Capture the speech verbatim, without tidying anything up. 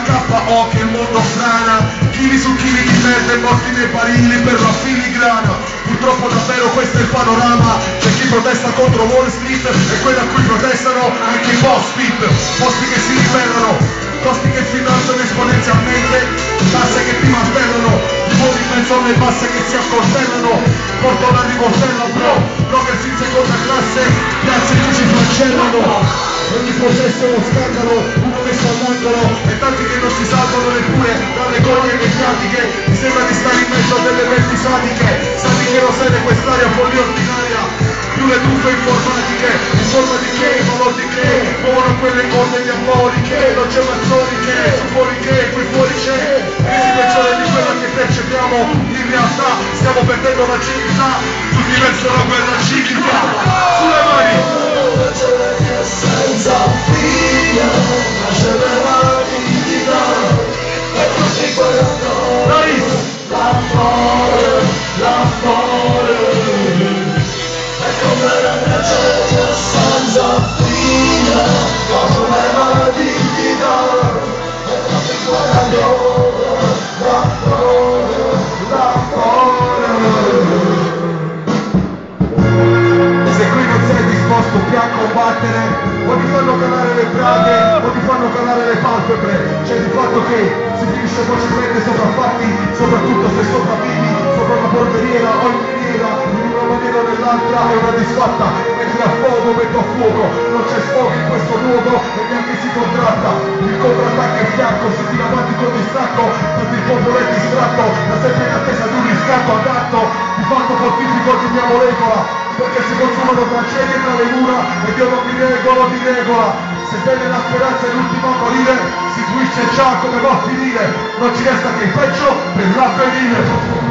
fa K O che il mondo frana, chili su chili di merda e morti nei barili per la filigrana. Purtroppo davvero questo è il panorama, c'è chi protesta contro Wall Street e quelli a cui protestano anche i post-it, posti che si liberano, costi che finanziano esponenzialmente, tasse che ti martellano, i voti in mezzo alle masse che si accoltellano, porto la rivoltella bro, blockers in seconda classe, piazze che ci flagellano. Ogni processo è uno scandalo, uno messo all'angolo e tanti che non si salvano neppure dalle cornie mediatiche. Mi sembra di stare in mezzo a delle menti sadiche, sadiche lo sai di quest'aria follia ordinaria, più le tuffe informatiche, in forma di che, in valor di che, muovono quelle cose diaboliche, non c'è mazzoni che, su fuori che, qui fuori c'è, crisi peggiore di quella che percepiamo, in realtà stiamo perdendo la civiltà, tutti verso la guerra civica, sulle mani! Senza fine, la generale dignità, e tutti guardano, l'amore, l'amore, è come la ragione senza fine, la generale dignità, e tutti guardano, l'amore, l'amore. Se qui non sei disposto più a combattere, o ti fanno calare le braghe, o ti fanno calare le palpebre, c'è il fatto che si finisce facilmente sopraffatti, soprattutto se sopravvivi sopra una polveriera o in miniera, in una maniera o nell'altra è una disfatta, metti a fuoco, metto a fuoco, non c'è sfogo in questo luogo e neanche si contratta, il contrattacco è fianco, si tira avanti con distacco, tutto il popolo è distratto, da sempre in attesa di un riscatto adatto, di fatto fortifico di mia molecola, perché si consumano tragedie tra le mura e Dio non mi regola, mi regola. Sebbene la speranza è l'ultima a morire, si intuisce già come va a finire, non ci resta che il peggio per l'avvenire.